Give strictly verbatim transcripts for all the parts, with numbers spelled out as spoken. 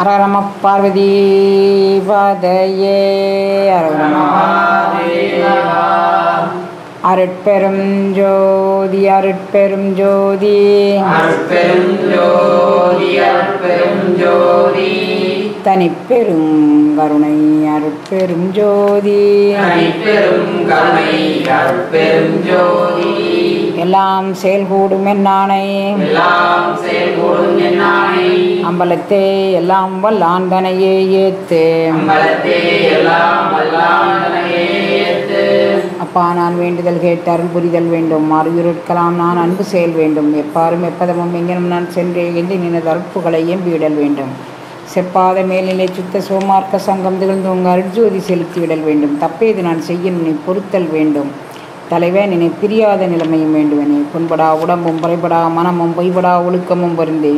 Arama Parvati Vadaye Arama Arutperum Jodi Arutperum Jodi Arutperum Jodi Arutperum Jodi Taniperum Karunai Arutperum Jodi Taniperum Karunai Arutperum Jodi எல்லாம் செயல்கூடும் என்னானை எல்லாம் செயல்கூடும் என்னானை அம்பலத்தே எல்லாம் வல்லாந்தனையே ஏத்து அம்பலத்தே எல்லாம் வல்லாந்தனையே ஏத்து அப்பா நான் வேண்டுதல் கேட்டு அருள் புரிதல் வேண்டும் அறிவுறுக்கலாம் நான் அன்பு செயல் வேண்டும் எப்பாரும் எப்பதமும் எங்கேனும் நான் சென்று என்று நினைந்த அருட்புகளை எம்பிவிடல் வேண்டும் செப்பாத மேல்நிலை சுத்த சோமார்க்க சங்கம் திகழ்ந்து உங்கள் அருட்ஜோதி செலுத்திவிடல் வேண்டும் தப்பேது நான் செய்ய நினை பொருத்தல் வேண்டும் தலைவன் என்னை பிரியாத நிலைமையும் வேண்டுவனே புண்படா உடம்பும் புறைபடா மனமும் பொய்படா ஒழுக்கமும் பொருந்தே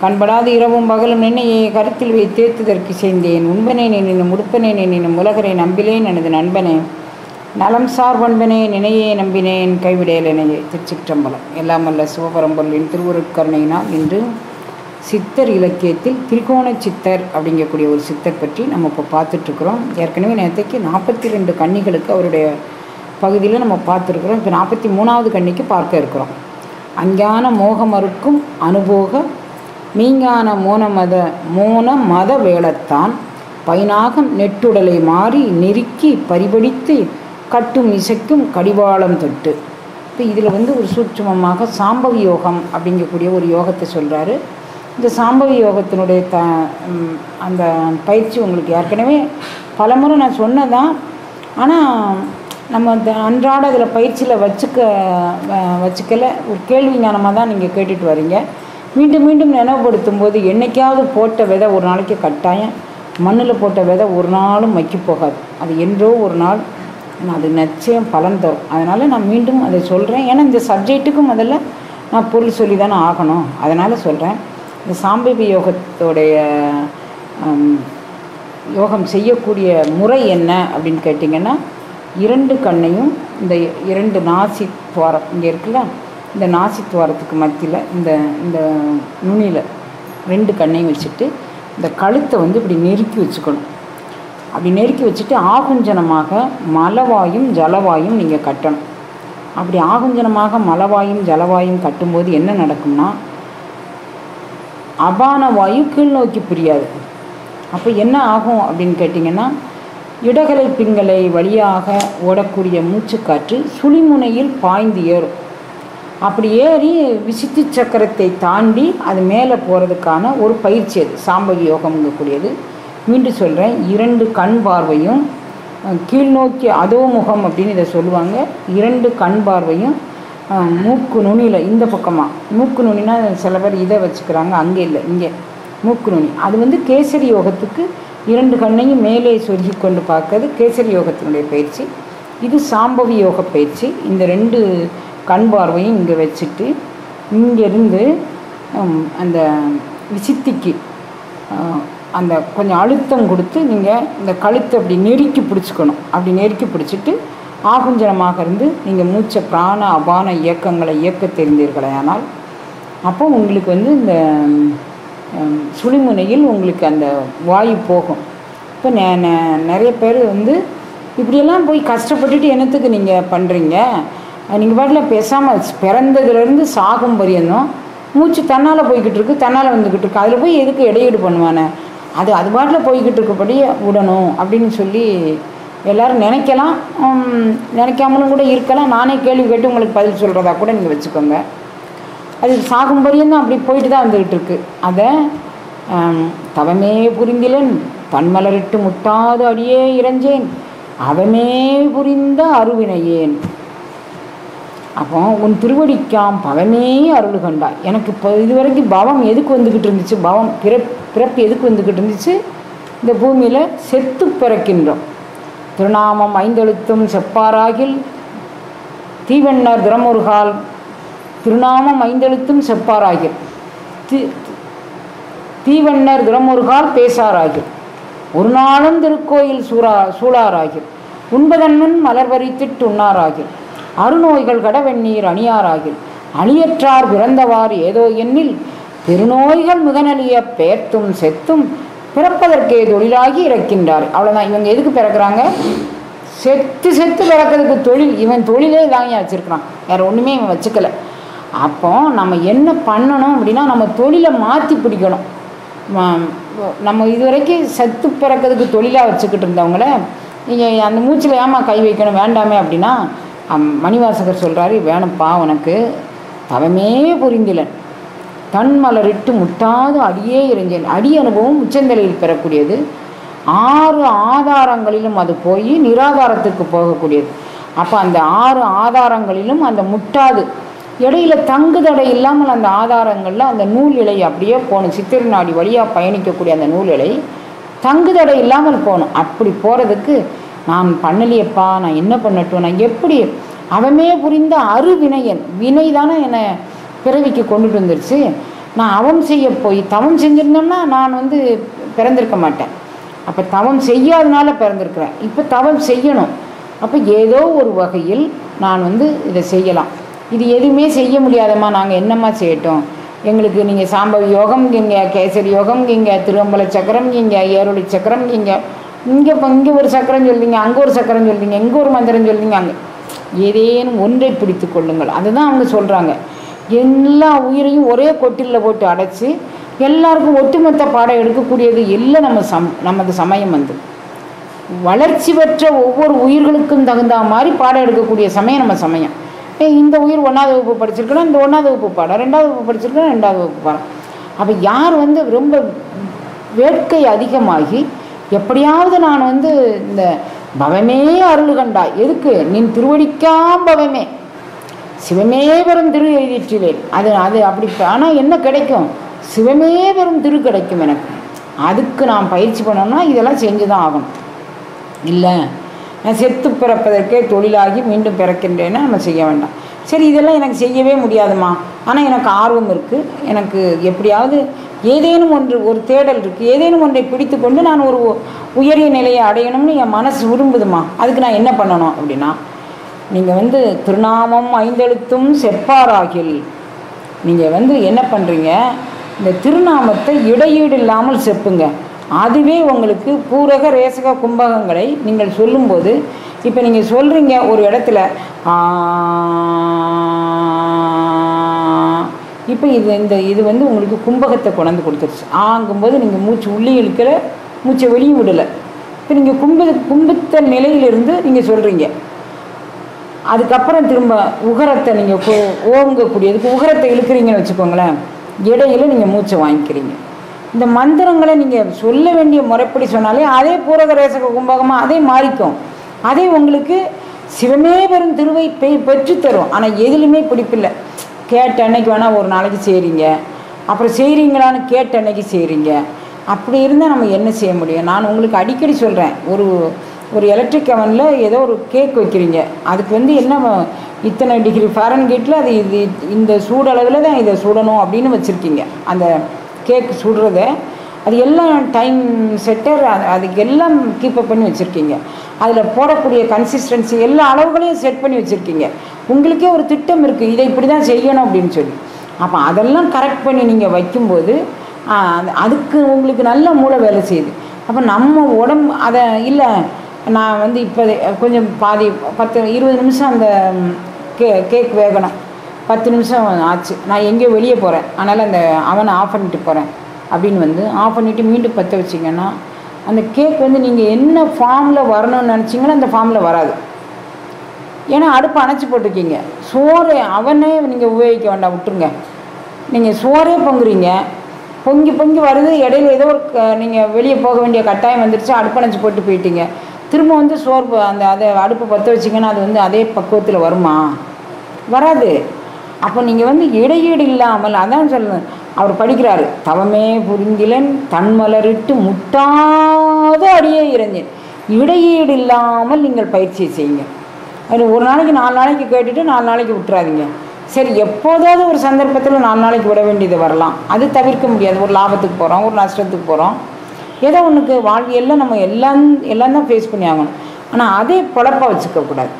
கண்படாத இரவும் பகலும் நின்னையே கருத்தில் வைத்தேத்துதற்கு செய்தேன் உண்பனே நினும் உடுப்பனே நினும் உலகரை நம்பிலேன் எனது நண்பனே நலம் சார் பண்பனே நினையே நம்பினேன் கைவிடையலனையே திருச்சிற்றம்பலம் எல்லாம் அல்ல சிவபரம்பொருளின் திருவுருட்கருணையினால் இன்று சித்தர் இலக்கியத்தில் திரிகோண சித்தர் அப்படிங்கக்கூடிய ஒரு சித்தர் பற்றி நம்ம இப்போ பார்த்துட்ருக்குறோம். ஏற்கனவே நேற்றைக்கு நாற்பத்தி ரெண்டு கன்னிகளுக்கு அவருடைய பகுதியில் நம்ம பார்த்துருக்குறோம். இப்போ நாற்பத்தி மூணாவது கன்னிக்கு பார்க்க இருக்கிறோம். அஞ்ஞான மோகமறுக்கும் அனுபோக மீஞான மோன மத மோன மத வேளத்தான் பைனாகம் நெட்டுடலை மாறி நெருக்கி பரிபடித்து கட்டும் இசைக்கும் கடிவாளம் தொட்டு. இப்போ இதில் வந்து ஒரு சூட்சுமமாக சாம்பவி யோகம் அப்படிங்கக்கூடிய ஒரு யோகத்தை சொல்கிறாரு. இந்த சாம்பவி யோகத்தினுடைய த அந்த பயிற்சி உங்களுக்கு ஏற்கனவே பலமுறை நான் சொன்னதான், ஆனால் நம்ம இந்த அன்றாட அதில் பயிற்சியில் வச்சுக்க வச்சுக்கல ஒரு கேள்வி ஞானமாக தான் நீங்கள் கேட்டுட்டு வரீங்க. மீண்டும் மீண்டும் நினைவுபடுத்தும் போது என்றைக்காவது போட்ட விதை ஒரு நாளைக்கு கட்டாயம் மண்ணில் போட்ட விதை ஒரு நாளும் மக்கி போகாது. அது என்றோ ஒரு நாள் அது நிச்சயம் பலன் தரும். அதனால் நான் மீண்டும் அதை சொல்கிறேன். ஏன்னா இந்த சப்ஜெக்ட்டுக்கும் முதல்ல நான் பொருள் சொல்லி தானே ஆகணும், அதனால் சொல்கிறேன். இந்த சாம்பவி யோகத்தோடைய யோகம் செய்யக்கூடிய முறை என்ன அப்படின்னு கேட்டிங்கன்னா, இரண்டு கண்ணையும் இந்த இரண்டு நாசி துவாரம் இங்கே இருக்குல்ல, இந்த நாசி துவாரத்துக்கு மத்தியில் இந்த இந்த நுனியில் ரெண்டு கண்ணையும் வச்சுட்டு இந்த கழுத்தை வந்து இப்படி நெருக்கி வச்சுக்கணும். அப்படி நெருக்கி வச்சுட்டு ஆகுஞ்சனமாக மலவாயும் ஜலவாயும் நீங்கள் கட்டணும். அப்படி ஆகுஞ்சனமாக மலவாயும் ஜலவாயும் கட்டும்போது என்ன நடக்கும்னா, அபான வாயு கீழ் நோக்கி புரியாது. அப்போ என்ன ஆகும் அப்படின்னு கேட்டிங்கன்னா, இடகலை பிங்களை வழியாக ஓடக்கூடிய மூச்சுக்காற்று சுழிமுனையில் பாய்ந்து ஏறும். அப்படி ஏறி விசித்தி சக்கரத்தை தாண்டி அது மேலே போகிறதுக்கான ஒரு பயிற்சி அது சாம்பவி யோகம்ங்கக்கூடியது. மீண்டும் சொல்கிறேன், இரண்டு கண் பார்வையும் கீழ்நோக்கி அதோமுகம் அப்படின்னு இதை சொல்லுவாங்க. இரண்டு கண் பார்வையும் மூக்கு நுனியில் இந்த பக்கமாக, மூக்கு நுனினா சில பேர் இதை வச்சுக்கிறாங்க, அங்கே இல்லை இங்கே மூக்கு நுனி. அது வந்து கேசரி யோகத்துக்கு இரண்டு கண்ணையும் மேலே சொருகி கொண்டு பார்க்கறது கேசரி யோகத்தினுடைய பயிற்சி. இது சாம்பவி யோக பயிற்சி. இந்த ரெண்டு கண் பார்வையும் இங்கே வச்சுட்டு இங்கேருந்து அந்த விசித்திக்கு அந்த கொஞ்சம் அழுத்தம் கொடுத்து நீங்கள் இந்த கழுத்தை அப்படி நெருக்கி பிடிச்சிக்கணும். அப்படி நெருக்கி பிடிச்சிட்டு ஆகுஞ்சனமாக இருந்து நீங்கள் மூச்சை பிராண அபான இயக்கங்களை இயக்க தெரிந்தீர்களே ஆனால் அப்போ உங்களுக்கு வந்து இந்த சுழிமுனையில் உங்களுக்கு அந்த வாயு போகும். இப்போ நிறைய பேர் வந்து இப்படியெல்லாம் போய் கஷ்டப்பட்டுட்டு என்னத்துக்கு நீங்கள் பண்ணுறீங்க, நீங்கள் பாட்டில் பேசாமல் பிறந்ததுலேருந்து சாகும் பரியந்தம் மூச்சு தன்னால் போய்கிட்டு இருக்கு, தன்னால் வந்துக்கிட்டு இருக்கு, அதில் போய் எதுக்கு இடையீடு பண்ணுவானே, அது அது பாட்டில் போய்கிட்டு இருக்கப்படி விடணும் அப்படின்னு சொல்லி எல்லோரும் நினைக்கலாம். நினைக்காமலும் கூட இருக்கலாம். நானே கேள்வி கேட்டு உங்களுக்கு பதில் சொல்கிறதா கூட நீங்கள் வச்சுக்கோங்க. அது சாகும் பரியந்தான் அப்படி போயிட்டு தான் வந்துக்கிட்டு இருக்கு. அதை தவமே புரிந்திலன் தன்மலரிட்டு முட்டாத அடியே இறைஞ்சேன் அவமே புரிந்த அருவினையேன். அப்போ உன் திருவடிக்காம் பவமே அருள் கண்டாய். எனக்கு இப்போ இதுவரைக்கும் பவம் எதுக்கு வந்துக்கிட்டு இருந்துச்சு, பவம் பிறப் பிறப்பு எதுக்கு வந்துக்கிட்டு இருந்துச்சு, இந்த பூமியில் செத்து பிறக்கின்றோம். திருநாமம் ஐந்தெழுத்தும் செப்பாராகில் தீவெண்ணர் திறமுருகால் திருநாமம் ஐந்தெழுத்தும் செப்பாராகில் தி தீவண்ணர் திறமொருகால் பேசாராகில் ஒரு நாளும் திருக்கோயில் சூரா சூழாராகில் உண்பதன்மன் மலர் வரித்திட்டு உண்ணாராகில் அருநோய்கள் கடவெண்ணீர் அணியாராகில் அணியற்றார் பிறந்தவார் ஏதோ எண்ணில் பெருநோய்கள் மிகநலிய பேர்த்தும் செத்தும் பிறப்பதற்கே தொழிலாகி இறக்கின்றார். அவ்வளோதான். இவங்க எதுக்கு பிறக்கிறாங்க? செத்து செத்து பிறக்கிறதுக்கு தொழில். இவன் தொழிலே தாங்கி வச்சுருக்கிறான், வேறு ஒன்றுமே இவன் வச்சுக்கலை. அப்போ நம்ம என்ன பண்ணணும் அப்படின்னா, நம்ம தொழிலை மாற்றி பிடிக்கணும். நம்ம இதுவரைக்கும் செத்து பிறக்கிறதுக்கு தொழிலாக வச்சுக்கிட்டு இருந்தவங்கள நீங்கள் அந்த மூச்சில் ஏமா கை வைக்கணும் வேண்டாமே அப்படின்னா, மணிவாசகர் சொல்கிறாரு, வேணும்ப்பா உனக்கு தவமே புரிந்திலன் தன் மலரிட்டு முட்டாது அடியே இறைஞ்சேன். அடி அனுபவம் உச்சந்தலையில் பெறக்கூடியது. ஆறு ஆதாரங்களிலும் அது போய் நிராதாரத்துக்கு போகக்கூடியது. அப்போ அந்த ஆறு ஆதாரங்களிலும் அந்த முட்டாது இடையில தங்கு தடை இல்லாமல் அந்த ஆதாரங்களில் அந்த நூல் இலை அப்படியே போகணும். சித்திரை நாடி வழியாக பயணிக்கக்கூடிய அந்த நூல் இலை தங்கு தடை இல்லாமல் போகணும். அப்படி போகிறதுக்கு நான் பண்ணலையப்பா, நான் என்ன பண்ணட்டும், நான் எப்படி அவமே புரிந்த அருவினையன் வினை தானே என்னை பிறவிக்கு கொண்டுட்டு வந்துருச்சு. நான் அவம் செய்ய போய் தவம் செஞ்சுருந்தோம்னா நான் வந்து பிறந்திருக்க மாட்டேன். அப்போ தவம் செய்யாதனால பிறந்திருக்கிறேன். இப்போ தவம் செய்யணும். அப்போ ஏதோ ஒரு வகையில் நான் வந்து இதை செய்யலாம். இது எதுவுமே செய்ய முடியாதம்மா, நாங்கள் என்னம்மா செய்யட்டோம், எங்களுக்கு நீங்கள் சாம்பவ யோகம் இங்கே, கேசரி யோகம் இங்கே, திருவம்பல சக்கரம் இங்கே, ஏரொளி சக்கரம் இங்கே, இங்கே இப்போ இங்கே ஒரு சக்கரம் சொல்லிங்க, அங்கே ஒரு சக்கரம் சொல்லிங்க, இங்கே ஒரு மந்திரம் சொல்லிங்க, அங்கே ஏதேனும் ஒன்றை பிடித்து கொள்ளுங்கள். அதுதான் அவங்க சொல்கிறாங்க. எல்லா உயிரையும் ஒரே கொட்டிலில் போட்டு அடைச்சி எல்லாருக்கும் ஒட்டுமொத்த பாடம் எடுக்கக்கூடியது இல்லை நம்ம சம் நமது சமயம். வந்து வளர்ச்சி பெற்ற ஒவ்வொரு உயிர்களுக்கும் தகுந்த மாதிரி பாடம் எடுக்கக்கூடிய சமயம் நம்ம சமயம். ஏ இந்த உயிர் ஒன்றாவது வகுப்பு படிச்சிருக்கணும், இந்த ஒன்றாவது வகுப்பு பாடம், ரெண்டாவது வகுப்பு படிச்சிருக்கணும், ரெண்டாவது வகுப்பு பாடம். அப்போ யார் வந்து ரொம்ப வேட்கை அதிகமாகி எப்படியாவது நான் வந்து இந்த பவமே அருள் கண்டா, எதுக்கு நின் திருவடிக்காம் பவமே சிவமே பெரும் திரு எழுதிற்றிலேன். அது அது அப்படி. ஆனால் என்ன கிடைக்கும்? சிவமே பெரும் திரு கிடைக்கும் எனக்கு. அதுக்கு நான் பயிற்சி பண்ணோம்னா இதெல்லாம் செஞ்சு தான் ஆகணும். இல்லை நான் செத்து பிறப்பதற்கே தொழிலாகி மீண்டும் பிறக்கின்றேன்னு நம்ம செய்ய வேண்டாம். சரி, இதெல்லாம் எனக்கு செய்யவே முடியாதுமா, ஆனால் எனக்கு ஆர்வம் இருக்குது, எனக்கு எப்படியாவது ஏதேனும் ஒன்று ஒரு தேடல் இருக்குது, ஏதேனும் ஒன்றை பிடித்து கொண்டு நான் ஒரு உயரிய நிலையை அடையணும்னு என் மனசு விரும்புதுமா, அதுக்கு நான் என்ன பண்ணணும் அப்படின்னா, நீங்கள் வந்து திருநாமம் ஐந்தெழுத்தும் செப்பாராகில் நீங்கள் வந்து என்ன பண்ணுறீங்க, இந்த திருநாமத்தை இடையீடு இல்லாமல் செப்புங்க. அதுவே உங்களுக்கு பூரக ரேசக கும்பகங்களை நீங்கள் சொல்லும்போது, இப்போ நீங்கள் சொல்கிறீங்க ஒரு இடத்துல, இப்போ இது இந்த இது வந்து உங்களுக்கு கும்பகத்தை கொண்டாந்து கொடுத்துருச்சு. ஆகும்போது நீங்கள் மூச்சு உள்ளே இழுக்கிற மூச்சை வெளியே விடலை. இப்போ நீங்கள் கும்ப கும்பித்த நிலையிலிருந்து நீங்கள் சொல்கிறீங்க. அதுக்கப்புறம் திரும்ப உகரத்தை நீங்கள் கோ ஓங்கக்கூடியதுக்கு உகரத்தை இழுக்கிறீங்கன்னு வச்சுக்கோங்களேன். இடையில நீங்கள் மூச்சை வாங்கிக்கிறீங்க. இந்த மந்திரங்களை நீங்கள் சொல்ல வேண்டிய முறைப்படி சொன்னாலே அதே பூரக ரேசக கும்பகமாக அதே மாறிக்கும். அதே உங்களுக்கு சிவமே பெரும் திருவை பெ பெற்று தரும். ஆனால் எதுலையுமே பிடிப்பில்லை. கேட்ட அன்னைக்கு வேணால் ஒரு நாளைக்கு செய்கிறீங்க, அப்புறம் செய்கிறீங்களான்னு கேட்ட அன்னைக்கு செய்கிறீங்க. அப்படி இருந்தால் நம்ம என்ன செய்ய முடியும்? நான் உங்களுக்கு அடிக்கடி சொல்கிறேன், ஒரு ஒரு எலக்ட்ரிக் அவனில் ஏதோ ஒரு கேக் வைக்கிறீங்க, அதுக்கு வந்து என்ன இத்தனை டிகிரி ஃபாரன்ஹீட்டில் அது இது இந்த சூடளவில் தான் இதை சுடணும் அப்படின்னு வச்சுருக்கீங்க. அந்த கேக் சுடுறத அது எல்லாம் டைம் செட்டர் அது அதுக்கு எல்லாம் கீப்பப் பண்ணி வச்சுருக்கீங்க. அதில் போடக்கூடிய கன்சிஸ்டன்சி எல்லா அளவுகளையும் செட் பண்ணி வச்சுருக்கீங்க. உங்களுக்கே ஒரு திட்டம் இருக்குது, இதை இப்படி தான் செய்யணும் அப்படின்னு சொல்லி. அப்போ அதெல்லாம் கரெக்ட் பண்ணி நீங்கள் வைக்கும்போது அதுக்கு உங்களுக்கு நல்ல மூளை வேலை செய்யுது. அப்போ நம்ம உடம்பு அதை இல்லை, நான் வந்து இப்போ கொஞ்சம் பாதி பத்து இருபது நிமிஷம் அந்த கே கேக் வேகணும், பத்து நிமிஷம் ஆச்சு, நான் எங்கேயோ வெளியே போகிறேன், அதனால் அந்த அவனை ஆஃப் பண்ணிட்டு போகிறேன் அப்படின்னு வந்து ஆஃப் பண்ணிவிட்டு மீண்டும் பற்ற வச்சிங்கன்னா அந்த கேக் வந்து நீங்கள் என்ன ஃபார்மில் வரணும்னு நினச்சிங்கன்னா அந்த ஃபார்மில் வராது. ஏன்னா அடுப்பு அணைச்சி போட்டிருக்கீங்க. சோறு அவனே நீங்கள் உபயோகிக்க வேண்டாம், விட்டுருங்க. நீங்கள் சோறே பொங்குறீங்க, பொங்கி பொங்கி வருது, இடையில ஏதோ ஒரு நீங்கள் வெளியே போக வேண்டிய கட்டாயம் வந்துருச்சு, அடுப்பு அணைச்சி போட்டு போயிட்டீங்க. திரும்ப வந்து சோறு அந்த அதை அடுப்பு பற்ற வச்சிங்கன்னா அது வந்து அதே பக்குவத்தில் வருமா? வராது. அப்போ நீங்கள் வந்து இடையீடு இல்லாமல் அதான் சொல்லணும். அவர் படிக்கிறாரு, தவமே புரிந்திலன் தன்மலரிட்டு முட்டாத அடியே இறைஞ்சேன். இடையீடு இல்லாமல் நீங்கள் பயிற்சியை செய்யுங்க. அது ஒரு நாளைக்கு நாலு நாளைக்கு கேட்டுட்டு நாலு நாளைக்கு விட்டுறாதீங்க. சரி, எப்போதாவது ஒரு சந்தர்ப்பத்தில் நாலு நாளைக்கு விட வேண்டியது வரலாம், அது தவிர்க்க முடியாது. ஒரு லாபத்துக்கு போகிறோம், ஒரு நஷ்டத்துக்கு போகிறோம், ஏதோ ஒன்றுக்கு வாழ்வியலில் நம்ம எல்லாம் எல்லாம் தான் ஃபேஸ் பண்ணி ஆகணும். ஆனால் அதே பொழப்பாக வச்சுக்கக்கூடாது.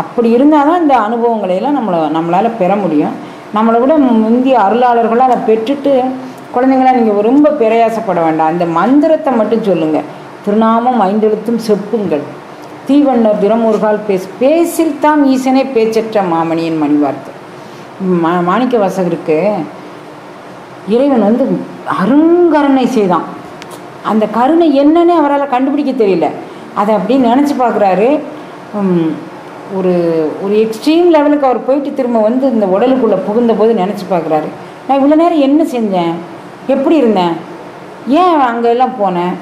அப்படி இருந்தால் தான் இந்த அனுபவங்களையெல்லாம் நம்மளை நம்மளால் பெற முடியும். நம்மளை விட முந்தைய அருளாளர்களாக அதை பெற்றுட்டு குழந்தைங்களா நீங்கள் ரொம்ப பிரயாசப்பட வேண்டாம். அந்த மந்திரத்தை மட்டும் சொல்லுங்கள். திருநாமம் ஐந்தெழுத்தும் செப்புங்கள். தீவண்ணர் தினம் ஒரு கால் பேசு பேசில் தாம் ஈசனே பேச்சற்ற மாமணியின் மணிவார்த்தை. மா மாணிக்க வாசகருக்கு இறைவன் வந்து அருங்கருணை செய்தான். அந்த கருணை என்னன்னு அவரால் கண்டுபிடிக்க தெரியல. அதை அப்படின்னு நினச்சி பார்க்குறாரு. ஒரு ஒரு எக்ஸ்ட்ரீம் லெவலுக்கு அவர் போயிட்டு திரும்ப வந்து இந்த உடலுக்குள்ளே புகுந்தபோது நினச்சி பார்க்குறாரு, நான் இவ்வளோ நேரம் என்ன செஞ்சேன், எப்படி இருந்தேன், ஏன் அங்கெல்லாம் போனேன்,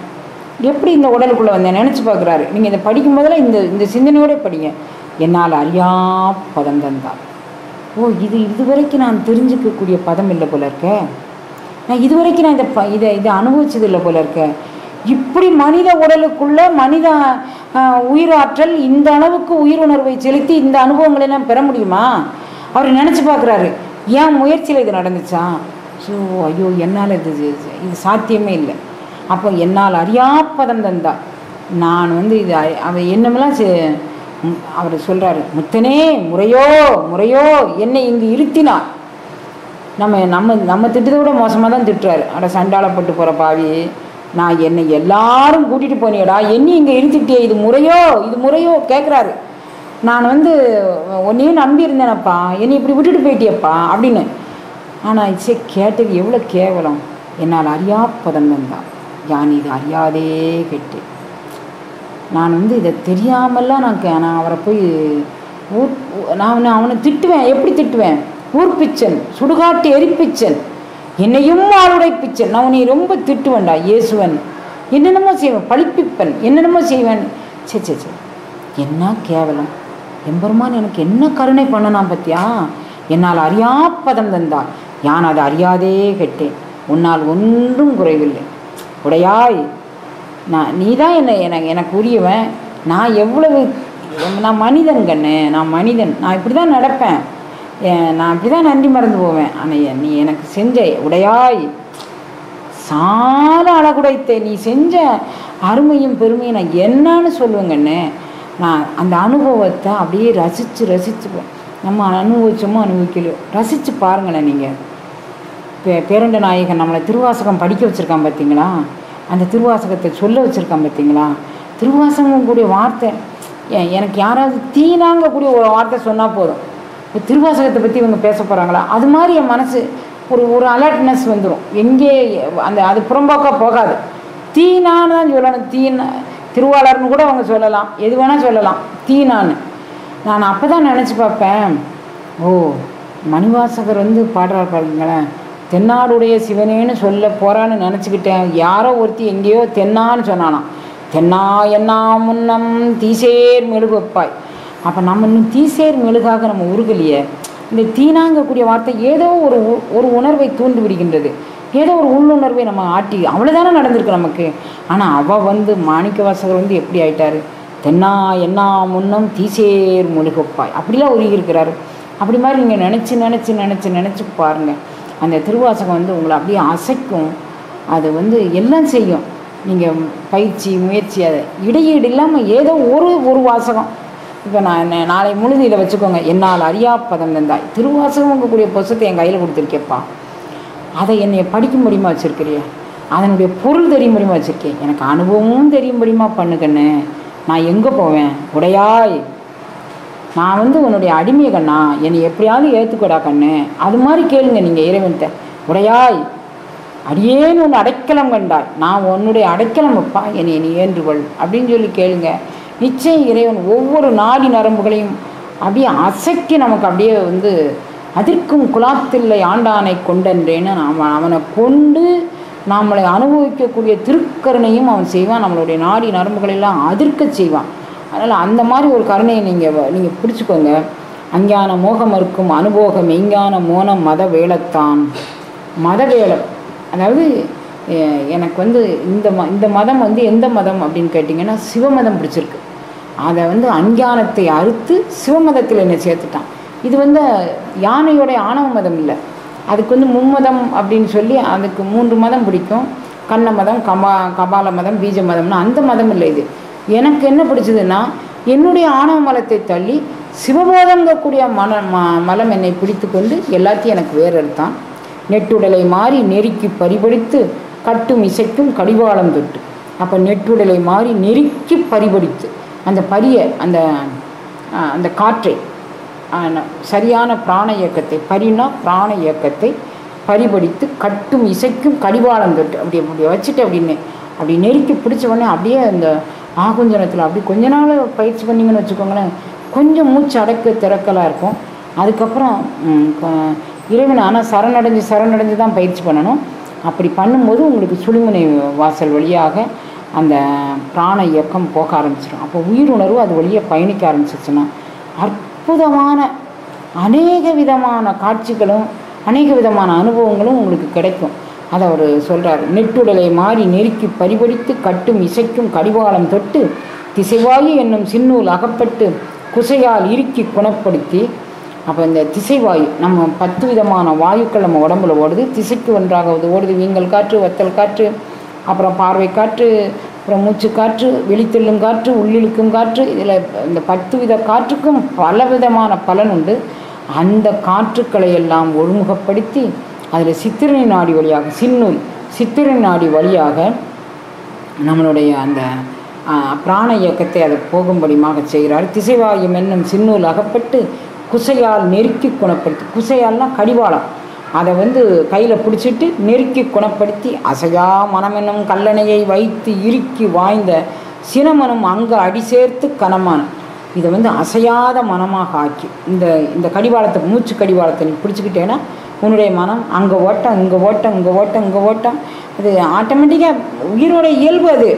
எப்படி இந்த உடலுக்குள்ளே வந்தேன் நினச்சி பார்க்குறாரு. நீங்கள் இதை படிக்கும் போதெல்லாம் இந்த இந்த சிந்தனையோடு படிங்க. என்னால் அறியா பதம் தந்தான். ஓ, இது இதுவரைக்கும் நான் தெரிஞ்சுக்கக்கூடிய பதம் இல்லை போல இருக்கேன். நான் இதுவரைக்கும் நான் இதை இதை இதை அனுபவிச்சது இல்லை போல இருக்கேன். இப்படி மனித உடலுக்குள்ள மனித உயிராற்றல் இந்த அளவுக்கு உயிர் உணர்வை செலுத்தி இந்த அனுபவங்களை எல்லாம் பெற முடியுமா? அவர் நினச்சி பார்க்குறாரு, ஏன் முயற்சியில் இது நடந்துச்சா? ஸோ ஐயோ, என்னால் இது இது சாத்தியமே இல்லை. அப்போ என்னால் அறியாப்பதம் தந்தா நான் வந்து இது அவர் என்னமெல்லாம் அவர் சொல்கிறாரு, முத்தனே முறையோ முறையோ என்னை இங்கு இருத்தினார். நம்ம நம்ம நம்ம திட்டத்தை விட மோசமாக தான் திட்டுறாரு. அட சண்டாளப்பட்டு போகிற பாவி, நான் என்னை எல்லாரும் கூட்டிகிட்டு போனியடா, என்னை இங்கே இருத்திட்டே, இது முறையோ இது முறையோ கேட்குறாரு. நான் வந்து ஒன்றையும் நம்பியிருந்தேனப்பா, என்னை இப்படி விட்டுட்டு போயிட்டியப்பா அப்படின்னு. ஆனால் இச்சே கேட்டது எவ்வளோ கேவலம். என்னால் அறியாப்பதம் தான், யான் இது அறியாதே கேட்டு நான் வந்து இதை தெரியாமல்லாம் நான் நான் அவரை போய் ஊர் நான் அவனை திட்டுவேன். எப்படி திட்டுவேன்? ஊர்பிச்சன், சுடுகாட்டு எரிப்பிச்சன், என்னையும் ஆளுடை பிச்சன், நான் உன்னை ரொம்ப திட்டுவேன்டா இயேசுவன், என்னென்னமோ செய்வேன், பழிப்பிப்பன், என்னென்னமோ செய்வேன். சே சே சே, என்ன கேவலம். எம்பெருமான் எனக்கு என்ன கருணை பண்ணனா பற்றியா? என்னால் அறியாப்பதம் தந்தான், யான் அதை அறியாதே கேட்டேன், உன்னால் ஒன்றும் குறைவில்லை உடையாய். நான் நீ தான் என்னை எனக்கு எனக்கு உரியவன். நான் எவ்வளவு நான் மனிதன் கண்ணு, நான் மனிதன், நான் இப்படி தான் நடப்பேன், நான் இப்படி தான் நன்றி மறந்து போவேன். ஆனால் நீ எனக்கு செஞ்ச உடையாய், சால அழகுடைத்தை நீ செஞ்ச அருமையும் பெருமையும் நான் என்னன்னு சொல்லுவேங்கண்ணு. நான் அந்த அனுபவத்தை அப்படியே ரசித்து ரசிச்சுப்போம். நம்ம அனுபவிச்சோமோ அனுபவிக்கலையோ ரசித்து பாருங்களேன். நீங்கள் பே பேரண்ட நாயகன் நம்மளை திருவாசகம் படிக்க வச்சுருக்கான் பார்த்தீங்களா? அந்த திருவாசகத்தை சொல்ல வச்சுருக்கான் பார்த்தீங்களா? திருவாசகம் கூடிய வார்த்தை எனக்கு யாராவது தீனாங்கக்கூடிய ஒரு வார்த்தை சொன்னால் போதும், இப்போ திருவாசகத்தை பற்றி இவங்க பேச போகிறாங்களா, அது மாதிரி என் மனசு ஒரு ஒரு அலர்ட்னஸ் வந்துடும். எங்கே அந்த அது புறம்போக்காக போகாது. தீனான்னு தான் சொல்லணும். தீனா திருவாளர்னு கூட அவங்க சொல்லலாம், எது வேணால் சொல்லலாம், தீனான்னு. நான் அப்போ தான் நினச்சி பார்ப்பேன், ஓ மணிவாசகர் வந்து பாடுறார் பாருங்களேன், தென்னாடுடைய சிவனேன்னு சொல்ல போகிறான்னு நினச்சிக்கிட்டேன். யாரோ ஒருத்தி எங்கேயோ தென்னான்னு சொன்னானாம். தென்னா என்னா முன்னம் தீசேர் மெழுகுப்பாய். அப்போ நம்ம இன்னும் தீசேர் மெழுகாக நம்ம உருகலையே. இந்த தீனாங்கக்கூடிய வார்த்தை ஏதோ ஒரு ஒரு உணர்வை தூண்டு விடுகின்றது, ஏதோ ஒரு உள்ளுணர்வை நம்ம ஆட்டி அவ்வளோதானே நடந்திருக்கு நமக்கு. ஆனால் அவள் வந்து மாணிக்க வாசகர் வந்து எப்படி ஆயிட்டாரு, தென்னா என்னா முன்னம் தீசேர் மெழுகுப்பாய் அப்படிலாம் உருகி இருக்கிறாரு. அப்படி மாதிரி நீங்கள் நினச்சி நினச்சி நினச்சி நினச்சி பாருங்கள். அந்த திருவாசகம் வந்து உங்களை அப்படியே அசைக்கும். அது வந்து எல்லாம் செய்யும். நீங்கள் பயிற்சி முயற்சி அதை இடையீடு இல்லாமல் ஏதோ ஒரு ஒரு வாசகம். இப்போ நான் நாளை முழுதியில் வச்சுக்கோங்க, என்னால் அறியாப்பதம் தந்தாய், திருவாசகம் கூடிய பொசத்தை என் கையில் கொடுத்துருக்கேப்பா, அதை என்னை படிக்க முடியுமா வச்சுருக்கிறியே, அதனுடைய பொருள் தெரிய முடியுமா வச்சுருக்கேன், எனக்கு அனுபவமும் தெரியும்படியுமா பண்ணுக்கண்ணு, நான் எங்கே போவேன் உடையாய், நான் வந்து உன்னுடைய அடிமையை கண்ணா, என்னை எப்படியாவது ஏற்றுக்கொடா கண்ணு, அது மாதிரி கேளுங்க நீங்கள் இறைவன்கிட்ட. உடையாய் அடியேன்னு ஒன்று அடைக்கலம் கண்டாய், நான் உன்னுடைய அடைக்கலம் வைப்பா, என்னை நீ ஏற்றுக்கொள் அப்படின்னு சொல்லி கேளுங்க. நிச்சயம் இறைவன் ஒவ்வொரு நாடி நரம்புகளையும் அப்படியே அசைக்கி நமக்கு அப்படியே வந்து அதற்கும் குலாத்தில்லை ஆண்டானை கொண்டன்றேன்னு நாம் அவனை கொண்டு நம்மளை அனுபவிக்கக்கூடிய திருக்கருணையும் அவன் செய்வான். நம்மளுடைய நாடி நரம்புகளெல்லாம் அதிர்க்க செய்வான். அதனால் அந்த மாதிரி ஒரு கருணையை நீங்கள் நீங்கள் பிடிச்சிக்கோங்க. அஞ்ஞான மோகம் இருக்கும் அனுபோகம் எஞ்ஞான மோனம் மத வேலைத்தான். மத வேலை அதாவது எனக்கு வந்து இந்த ம இந்த மதம் வந்து எந்த மதம் அப்படின்னு கேட்டிங்கன்னா சிவமதம் பிடிச்சிருக்கு. அதை வந்து அஞ்ஞானத்தை அறுத்து சிவமதத்தில் என்னை சேர்த்துட்டான். இது வந்து யானையோடைய ஆணவ மதம் இல்லை, அதுக்கு வந்து மும்மதம் அப்படின்னு சொல்லி அதுக்கு மூன்று மதம் பிடிக்கும், கண்ண மதம், கபா கபால மதம், பீஜ மதம்னா அந்த மதம் இல்லை. இது எனக்கு என்ன பிடிச்சதுன்னா என்னுடைய ஆணவ மலத்தை தள்ளி சிவபோதங்கக்கூடிய மன ம மலம் என்னை பிடித்து கொண்டு எல்லாத்தையும் எனக்கு வேறு எடுத்தான். நெட்டுடலை மாறி நெருக்கி பறிபடித்து கட்டும் இசைக்கும் கடிவாளம் தொட்டு. அப்போ நெட்டுடலை மாறி நெருக்கி பறிபடித்து அந்த பரிய அந்த அந்த காற்றை சரியான பிராண இயக்கத்தை பரினா பிராண இயக்கத்தை பறிபடித்து கட்டும் இசைக்கும் கடிவாளம் தொட்டு அப்படி அப்படி வச்சுட்டு அப்படின்னு அப்படி நெருக்கி பிடிச்சவொடனே அப்படியே அந்த ஆகுஞ்சனத்தில் அப்படி கொஞ்ச நாள் பயிற்சி பண்ணிங்கன்னு வச்சுக்கோங்களேன், கொஞ்சம் மூச்சு அடக்க திறக்கலாக இருக்கும். அதுக்கப்புறம் இறைவன் ஆனால் சரணடைஞ்சு சரணடைஞ்சு தான் பயிற்சி பண்ணணும். அப்படி பண்ணும்போது உங்களுக்கு சுழுமுனை வாசல் வழியாக அந்த பிராண இயக்கம் போக ஆரம்பிச்சிடும். அப்போ உயிருணர்வு அது வழியாக பயணிக்க ஆரம்பிச்சிச்சுன்னா அற்புதமான அநேக விதமான காட்சிகளும் அநேக விதமான அனுபவங்களும் உங்களுக்கு கிடைக்கும். அதை அவர் சொல்கிறார், நெட்டுடலை மாறி நெருக்கி பறிபடித்து கட்டும் இசைக்கும் கடிவாளம் தொட்டு திசைவாயு என்னும் சின்னூல் அகப்பட்டு குசையால் இறுக்கி குணப்படுத்தி. அப்போ இந்த திசைவாயு நம்ம பத்து விதமான வாயுக்கள் நம்ம உடம்புல ஓடுது, திசைக்கு ஒன்றாக ஓடுது. வீங்கல் காற்று, வத்தல் காற்று, அப்புறம் பார்வை காற்று, அப்புறம் மூச்சு காற்று, வெளித்தெல்லும் காற்று, உள்ளிழுக்கும் காற்று. இதில் இந்த பத்து வித காற்றுக்கும் பல விதமான பலன் உண்டு. அந்த காற்றுக்களை எல்லாம் ஒழுங்குபடுத்தி அதில் சித்திரை நாடி வழியாக சின்னூல் சித்திரை நாடி வழியாக நம்மளுடைய அந்த பிராண இயக்கத்தை அது போகும்படிமாக செய்கிறார். திசைவாயும் என்னும் சின்னூல் அகப்பட்டு குசையால் நெருக்கி குணப்படுத்தி, குசையால்னால் கடிவாளம், அதை வந்து கையில் பிடிச்சிட்டு நெருக்கி குணப்படுத்தி அசையா மனமெனும் கல்லணையை வைத்து இறுக்கி வாய்ந்த சினமனும் அங்கு அடி சேர்த்து கனமான இதை வந்து அசையாத மனமாக ஆக்கி இந்த இந்த கடிவாளத்தை மூச்சு கடிவாளத்தை நீ பிடிச்சிக்கிட்டேன்னா உன்னுடைய மனம் அங்கே ஓட்டம் இங்கே ஓட்டம் இங்கே ஓட்டம் இங்கே ஓட்டம் அது ஆட்டோமேட்டிக்காக உயிரோட இயல்பு அது.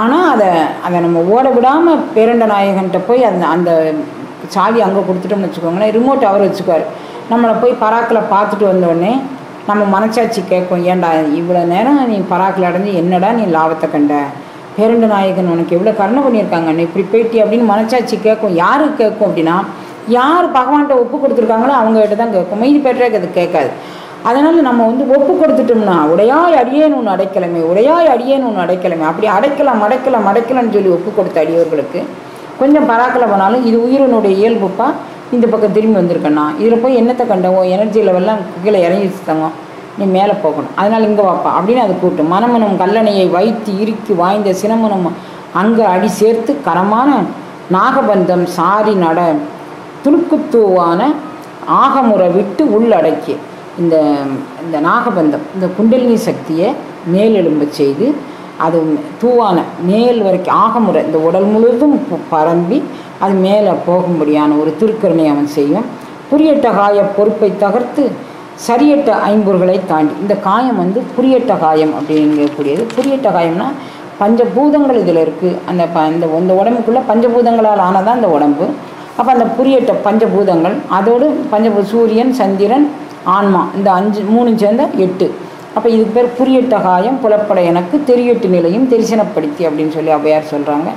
ஆனால் அதை அதை நம்ம ஓட விடாமல் பேரண்ட நாயகன்கிட்ட போய் அந்த அந்த சாவி அங்கே கொடுத்துட்டோம்னு வச்சுக்கோங்களேன், ரிமோட் அவர் வச்சுக்குவார். நம்மளை போய் பராக்கில் பார்த்துட்டு வந்தோடனே நம்ம மனசாட்சி கேட்கும், ஏண்டா இவ்வளோ நேரம் நீ பராக்கில் அடைஞ்சு என்னடா நீ லாபத்தை கண்ட, பேரண்ட நாயகன் உனக்கு எவ்வளோ கருணை பண்ணியிருக்காங்க, நீ இப்படி போயிட்டி அப்படின்னு மனசாட்சி கேட்கும். யாருக்கு கேட்கும் அப்படின்னா யார் பகவான்கிட்ட ஒப்பு கொடுத்துருக்காங்களோ அவங்ககிட்ட தான் கேட்கும், மீதி பெற்றாக்கு அது கேட்காது. அதனால் நம்ம வந்து ஒப்பு கொடுத்துட்டோம்னா உடையாய் அடியேன்னு ஒன்று அடைக்கலமே உடையாய் அடியேன்னு ஒன்று அடைக்கலமே அப்படி அடைக்கலாம் அடைக்கலாம் அடைக்கலன்னு சொல்லி ஒப்பு கொடுத்த அடியோர்களுக்கு கொஞ்சம் பராக்கில் போனாலும் இது உயிரினுடைய இயல்புப்பா, இந்த பக்கம் திரும்பி வந்திருக்கேன்னா இதில் போய் என்னத்தை கண்டவோ எனர்ஜி லெவல்லாம் கீழே இறங்கி வச்சுத்தாங்க, நீ மேலே போகணும், அதனால் இங்கே வாப்பா அப்படின்னு அது கூட்டும். மனமனம் கல்லணையை வைத்து இறுக்கி வாய்ந்த சினமனம் அங்கே அடி சேர்த்து கரமான நாகபந்தம் சாரி நட துணுக்குத்தூவான ஆகமுறை விட்டு உள்ளடக்கி இந்த இந்த நாகபந்தம் இந்த குண்டலினி சக்தியை மேலெலும்ப செய்து அது தூவான மேல் வரைக்கும் ஆகமுறை இந்த உடல் முழுவதும் பரம்பி அது மேலே போகும்படியான ஒரு திருக்கருணை அவன் செய்யும். புரியட்ட காய பொறுப்பை தகர்த்து சரியட்ட ஐம்பொருகளை தாண்டி இந்த காயம் வந்து புரியட்ட காயம் அப்படிங்கக்கூடியது. புரியட்ட காயம்னா பஞ்சபூதங்கள் இதில் இருக்குது, அந்த ப அந்த இந்த உடம்புக்குள்ளே பஞ்சபூதங்களால் ஆனதான் அந்த உடம்பு. அப்போ அந்த புரியட்ட பஞ்சபூதங்கள் அதோடு பஞ்சபூ சூரியன் சந்திரன் ஆன்மா இந்த அஞ்சு மூணு சேர்ந்த எட்டு. அப்போ இதுக்கு பேர் புரியட்ட காயம் புலப்பட எனக்கு தெரியட்டு நிலையும் தெரிசனப்படுத்தி அப்படின்னு சொல்லி அவ்வையார் சொல்கிறாங்க.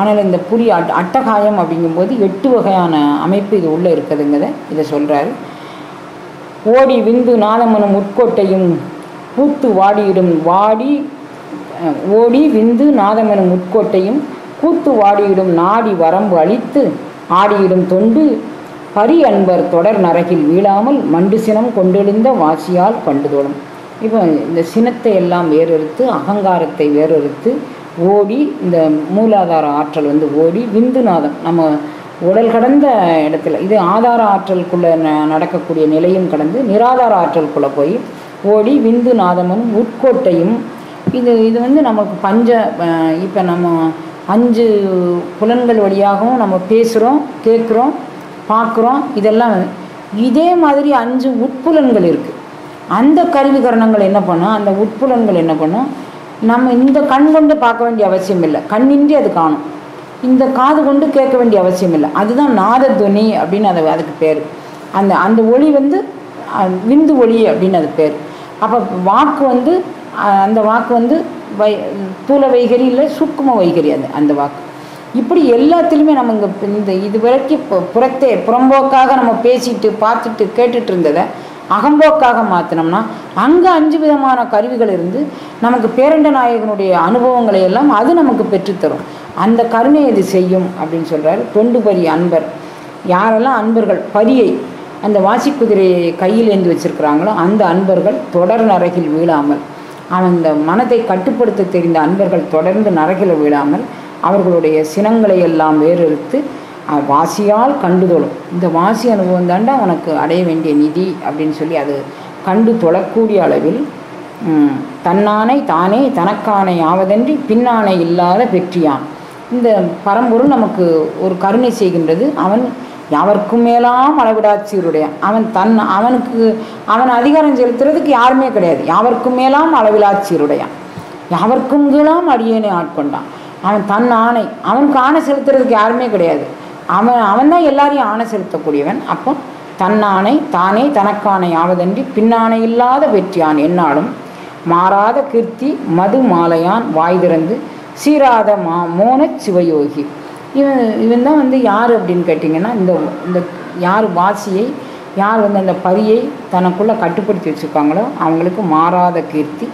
ஆனால் இந்த புரிய அட் அட்டகாயம் அப்படிங்கும்போது எட்டு வகையான அமைப்பு இது உள்ளே இருக்குதுங்கிறத இதை சொல்கிறாரு. ஓடி விந்து நாதமனும் உட்கோட்டையும் கூத்து வாடியிடும் வாடி ஓடி விந்து நாதமனும் உட்கோட்டையும் கூத்து வாடியிடும் நாடி வரம்பு அழித்து ஆடியிடும் தொண்டு பரி அன்பர் தொடர் நரகில் வீழாமல் மண்டு சினம் கொண்டெழுந்த வாசியால் கண்டுதோடும். இப்போ இந்த சினத்தை எல்லாம் வேறறுத்து அகங்காரத்தை வேறறுத்து ஓடி இந்த மூலாதார ஆற்றல் வந்து ஓடி விந்துநாதம் நம்ம உடல் கடந்த இடத்துல இது ஆதார ஆற்றலுக்குள்ளே ந நடக்கக்கூடிய நிலையும் கடந்து நிராதார ஆற்றலுக்குள்ளே போய் ஓடி விந்துநாதமும் உட்கோட்டையும் இது இது வந்து நமக்கு பஞ்ச இப்போ நம்ம அஞ்சு புலன்கள் வழியாகவும் நம்ம பேசுகிறோம் கேட்குறோம் பார்க்குறோம் இதெல்லாம் இதே மாதிரி அஞ்சு உட்புலன்கள் இருக்குது. அந்த கருவிகரணங்கள் என்ன பண்ணும், அந்த உட்புலன்கள் என்ன பண்ணும், நம்ம இந்த கண் கொண்டு பார்க்க வேண்டிய அவசியம் இல்லை, கண்ணின்றி அது காணும். இந்த காது கொண்டு கேட்க வேண்டிய அவசியம் இல்லை, அதுதான் நாதத்வனி அப்படின்னு அது அதுக்கு பேர். அந்த அந்த ஒளி வந்து விந்து ஒளி அப்படின்னு அது பேர். அப்போ வாக்கு வந்து அந்த வாக்கு வந்து வை தூள வைகறி இல்லை சூக்கும வைகறி அது அந்த வாக்கு. இப்படி எல்லாத்துலேயுமே நம்ம இங்கே இந்த இது வரைக்கும் இப்போ புறத்தே புறம்போக்காக நம்ம பேசிட்டு பார்த்துட்டு கேட்டுட்டு இருந்ததை அகம்போக்காக மாற்றினோம்னா அங்கே அஞ்சு விதமான கருவிகள் இருந்து நமக்கு பேரண்ட நாயகனுடைய அனுபவங்களை எல்லாம் அது நமக்கு பெற்றுத்தரும். அந்த கருணை இது செய்யும் அப்படின்னு சொல்கிறார். தொண்டு பரி அன்பர் யாரெல்லாம் அன்பர்கள் பரியை அந்த வாசிக்குதிரையை கையில் ஏந்தி வச்சிருக்கிறாங்களோ அந்த அன்பர்கள் தொடர் நரகில் வீழாமல், அந்த மனத்தை கட்டுப்படுத்த தெரிந்த அன்பர்கள் தொடர்ந்து நரகில் வீழாமல் அவர்களுடைய சினங்களை எல்லாம் வேறெடுத்து வாசியால் கண்டுதொழும். இந்த வாசி அனுபவம் தாண்டா உனக்கு அடைய வேண்டிய நிதி அப்படின்னு சொல்லி அது கண்டு தொழக்கூடிய அளவில் தன்னானை தானே தனக்கானை ஆவதன்றி பின்னானை இல்லாத வெற்றியான். இந்த பரம்பொருள் நமக்கு ஒரு கருணை செய்கின்றது. அவன் யாவருக்கும் மேலாம் அளவிடாச்சியுடைய அவன் தன் அவனுக்கு அவன் அதிகாரம் செலுத்துறதுக்கு யாருமே கிடையாது. யாவருக்கும் மேலாம் அளவிலாச்சியருடையான், யாவருக்கும் கீழாம் அடியேனை ஆட்கொண்டான். அவன் தன் ஆணை அவனுக்கு ஆணை செலுத்துறதுக்கு யாருமே கிடையாது. அவன் அவன் தான் எல்லாரையும் ஆணை செலுத்தக்கூடியவன். அப்போ தன்னானை தானே தனக்கானை ஆவதன்றி பின்னானை இல்லாத வெற்றியான். என்னாலும் மாறாத கீர்த்தி மது மாலையான் வாய் திறந்து சீராத மா மோன சிவயோகி. இவன் இவன் தான் வந்து யார் அப்படின்னு கேட்டிங்கன்னா, இந்த இந்த யார் வாசியை யார் வந்து அந்த பரியை தனக்குள்ளே கட்டுப்படுத்தி வச்சுருக்காங்களோ அவங்களுக்கு மாறாத கீர்த்தி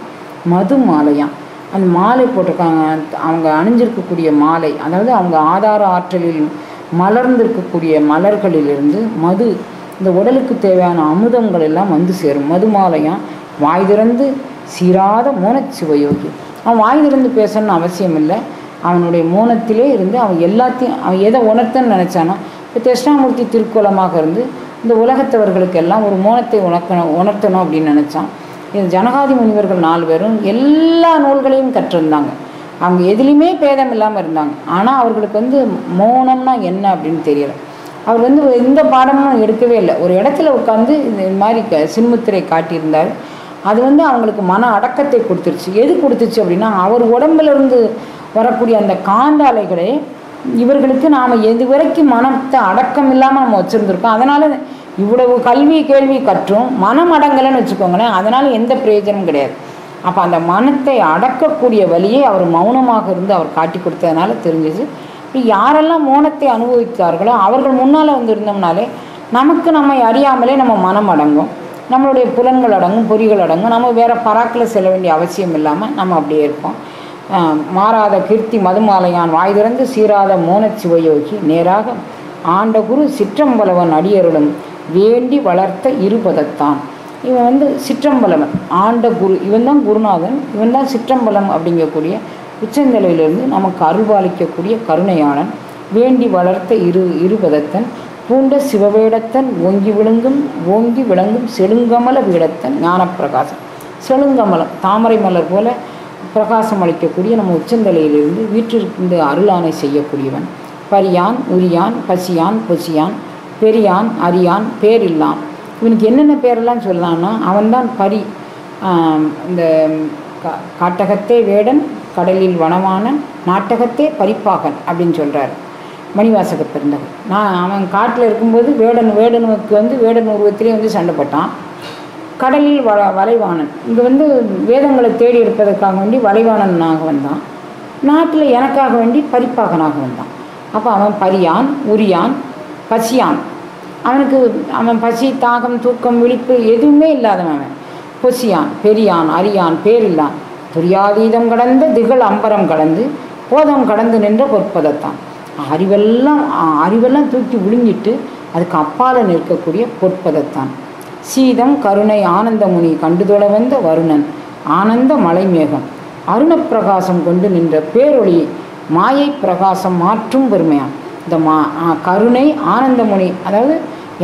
மது மாலையான். அந்த மாலை போட்டிருக்காங்க, அவங்க அணிஞ்சிருக்கக்கூடிய மாலை, அதாவது அவங்க ஆதார ஆற்றலில் மலர்ந்திருக்கக்கூடிய மலர்களிலிருந்து மது இந்த உடலுக்கு தேவையான அமுதங்கள் எல்லாம் வந்து சேரும். மது மாலையான் வாய் திறந்து சீராத மோன சிவயோகி. அவன் வாய் திறந்து பேசணும்னு அவசியம் இல்லை, அவனுடைய மோனத்திலே இருந்து அவன் எல்லாத்தையும் அவன் எதை உணர்த்தன்னு நினச்சானோ. இப்போ தட்சிணாமூர்த்தி திருக்கோலமாக இருந்து இந்த உலகத்தவர்களுக்கு எல்லாம் ஒரு மோனத்தை உணர்க்கணும் உணர்த்தணும் அப்படின்னு நினச்சான். இது ஜனகாதி முனிவர்கள் நாலு பேரும் எல்லா நூல்களையும் கற்றிருந்தாங்க, அவங்க எதுலேயுமே பேதம் இல்லாமல் இருந்தாங்க. ஆனால் அவர்களுக்கு வந்து மோனம்னா என்ன அப்படின்னு தெரியலை. அவர் வந்து எந்த பாடமும் எடுக்கவே இல்லை. ஒரு இடத்துல உட்காந்து இந்த மாதிரி க சின்முத்திரை காட்டியிருந்தார். அது வந்து அவங்களுக்கு மன அடக்கத்தை கொடுத்துருச்சு. எது கொடுத்துச்சு அப்படின்னா, அவர் உடம்புலேருந்து வரக்கூடிய அந்த காந்தாலைகளே இவர்களுக்கு நாம் எது வரைக்கும் மனத்தை அடக்கம் இல்லாமல் நம்ம வச்சுருந்துருக்கோம். அதனால் இவ்வளவு கல்வி கேள்வி கற்றும் மனம் அடங்கலைன்னு வச்சுக்கோங்களேன், அதனால் எந்த பிரயோஜனமும் கிடையாது. அப்போ அந்த மனத்தை அடக்கக்கூடிய வழியே அவர் மௌனமாக இருந்து அவர் காட்டி கொடுத்ததுனால தெரிஞ்சிச்சு. யாரெல்லாம் மௌனத்தை அனுபவித்தார்களோ அவர்கள் முன்னால் வந்து இருந்தோம்னாலே நமக்கு நம்ம அறியாமலே நம்ம மனம் அடங்கும், நம்மளுடைய புலன்கள் அடங்கும், பொறிகள் அடங்கும். நம்ம வேறு பராக்கில் செல்ல வேண்டிய அவசியம் இல்லாமல் நம்ம அப்படியே இருப்போம். மாறாத கீர்த்தி மதுமாலையான் வாய் திறந்து சீராத மோனச்சிவயோகி நேராக ஆண்ட குரு சிற்றம்பலவன் அடியருடன் வேண்டி வளர்த்த இருபதத்தான். இவன் வந்து சிற்றம்பலவன் ஆண்ட குரு, இவன் தான் குருநாதன், இவன் தான் சிற்றம்பலம் அப்படிங்கக்கூடிய உச்சந்தலையிலிருந்து நமக்கு அருள்பாலிக்கக்கூடிய கருணையாளன். வேண்டி வளர்த்த இரு இருபதத்தன் பூண்ட சிவவேடத்தன் ஓங்கி விழுங்கும் ஓங்கி விளங்கும் செழுங்கமல வீடத்தன் ஞானப்பிரகாசம். செழுங்கமலம் தாமரை மலர் போல பிரகாசம் அளிக்கக்கூடிய நம்ம உச்சந்தலையிலிருந்து வீற்றிருந்து அருளானை செய்யக்கூடியவன். பரியான் உரியான் பசியான் பொசியான் பெரியான் அரியான் பேரில்லான். இவனுக்கு என்னென்ன பேரெல்லாம் சொல்லலான்னா, அவன்தான் பரி, இந்த காட்டகத்தே வேடன், கடலில் வனமானன், நாட்டகத்தே பரிப்பாகன் அப்படின்னு சொல்கிறார் மணிவாசக பெருந்தகன். நான் அவன் காட்டில் இருக்கும்போது வேடன் வேடனுக்கு வந்து வேடன் உருவத்திலே வந்து சண்டைப்பட்டான். கடலில் வ வலைவாணன் இங்கே வந்து வேதங்களை தேடி எடுப்பதற்காக வேண்டி வலைவாணனாக வந்தான். நாட்டில் எனக்காக வேண்டி பரிப்பாகனாக வந்தான். அப்போ அவன் பரியான் உரியான் பசியான். அவனுக்கு அவன் பசி தாகம் தூக்கம் விழிப்பு எதுவுமே இல்லாதவன். பொசியான் பெரியான் அரியான் பேரில்லான் துரியாதீதம் கடந்து திகழ் அம்பரம் கடந்து போதம் கடந்து நின்ற பொற்பதத்தான். அறிவெல்லாம் அறிவெல்லாம் தூக்கி விழுங்கிட்டு அதுக்கு அப்பால் நிற்கக்கூடிய பொற்பதத்தான். சீதம் கருணை ஆனந்தமுனி கண்டுதொழ வந்த வருணன் ஆனந்த மலைமேகம் அருணப்பிரகாசம் கொண்டு நின்ற பேரொளி மாயை பிரகாசம் மாற்றும் பெருமையான். இந்த மா கருணை ஆனந்தமுனி, அதாவது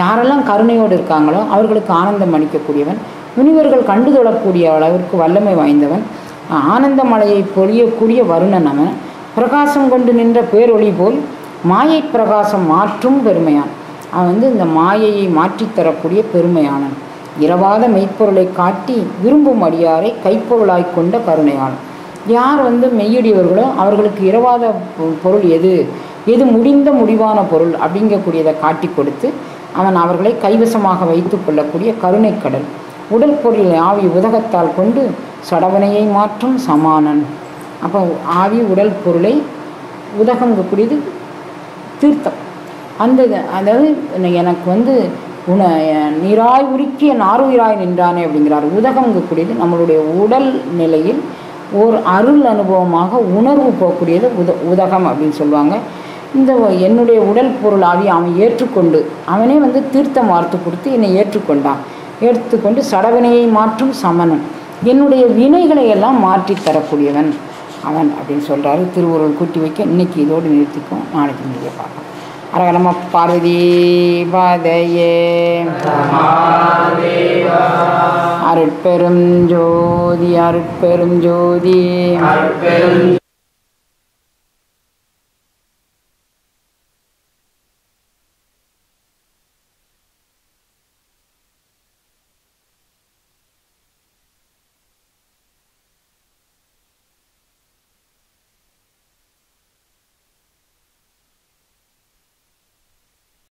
யாரெல்லாம் கருணையோடு இருக்காங்களோ அவர்களுக்கு ஆனந்தம் அளிக்கக்கூடியவன், முனிவர்கள் கண்டுதொழக்கூடிய அளவிற்கு வல்லமை வாய்ந்தவன், ஆனந்த மலையை பொழியக்கூடிய வருணன் அவன், பிரகாசம் கொண்டு நின்ற பேரொளி போல் மாயை பிரகாசம் மாற்றும் பெருமையான். அவன் வந்து இந்த மாயையை மாற்றித்தரக்கூடிய பெருமையானன். இரவாத மெய்ப்பொருளை காட்டி விரும்பும் அடியாரை கைப்பொருளாய் கொண்ட கருணையாளன். யார் வந்து மெய்யடியவர்களோ அவர்களுக்கு இரவாத பொருள் எது எது முடிந்த முடிவான பொருள் அப்படிங்கக்கூடியதை காட்டி கொடுத்து அவன் அவர்களை கைவசமாக வைத்து கொள்ளக்கூடிய கருணைக்கடல். உடல் பொருளை ஆவி உதகத்தால் கொண்டு சடவனையை மாற்றும் சமானன். அப்போ ஆவி உடல் பொருளை உதகங்கக்கூடியது தீர்த்தம். அந்த அதாவது எனக்கு வந்து உன நீராய் உருக்கிய நாருயிராய் நின்றானே அப்படிங்கிறார். உதகங்கக்கூடியது நம்மளுடைய உடல் நிலையில் ஓர் அருள் அனுபவமாக உணர்வு போகக்கூடியது உத உதகம் அப்படின்னு சொல்லுவாங்க. இந்த என்னுடைய உடல் பொருள் ஆவி அவன் ஏற்றுக்கொண்டு அவனே வந்து தீர்த்தம் வார்த்து கொடுத்து என்னை ஏற்றுக்கொண்டான். ஏற்றுக்கொண்டு சடவினையை மாற்றும் சமணன், என்னுடைய வினைகளை எல்லாம் மாற்றி தரக்கூடியவன் அவன் அப்படின்னு சொல்கிறாரு. திருவருள் கூட்டி வைக்க இன்னைக்கு இதோடு நிறுத்திக்கும். நாளைக்கு நீங்கள் பார்க்கலாம். அரகணம பார்வதி பாதையே அருட்பெரும் ஜோதி அருட்பெரும் ஜோதி.